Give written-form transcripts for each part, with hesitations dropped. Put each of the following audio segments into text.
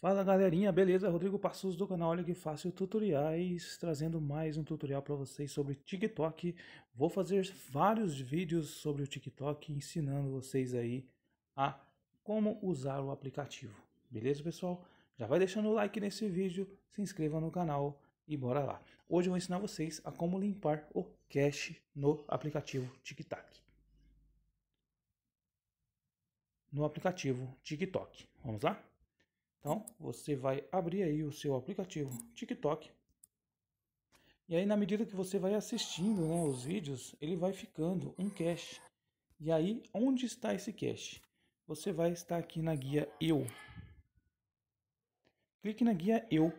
Fala galerinha, beleza? Rodrigo Passos do canal Olha Que Fácil Tutoriais, trazendo mais um tutorial para vocês sobre TikTok. Vou fazer vários vídeos sobre o TikTok, ensinando vocês aí a como usar o aplicativo. Beleza, pessoal? Já vai deixando o like nesse vídeo, se inscreva no canal e bora lá. Hoje eu vou ensinar vocês a como limpar o cache no aplicativo TikTok. No aplicativo TikTok. Vamos lá? Então, você vai abrir aí o seu aplicativo TikTok. E aí, na medida que você vai assistindo, né, os vídeos, ele vai ficando um cache. E aí, onde está esse cache? Você vai estar aqui na guia Eu. Clique na guia Eu.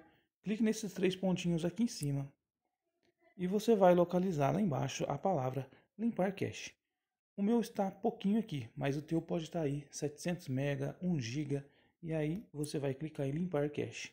Clique nesses três pontinhos aqui em cima. E você vai localizar lá embaixo a palavra limpar cache. O meu está pouquinho aqui, mas o teu pode estar aí 700 MB, 1 GB. E aí você vai clicar em limpar cache.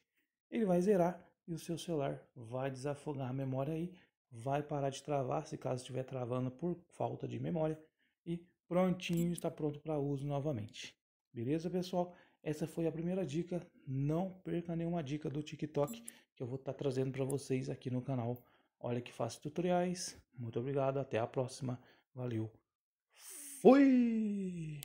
Ele vai zerar e o seu celular vai desafogar a memória aí. Vai parar de travar, se caso estiver travando por falta de memória. E prontinho, está pronto para uso novamente. Beleza, pessoal? Essa foi a primeira dica. Não perca nenhuma dica do TikTok que eu vou estar trazendo para vocês aqui no canal. Olha Que Fácil Tutoriais. Muito obrigado, até a próxima. Valeu. Fui!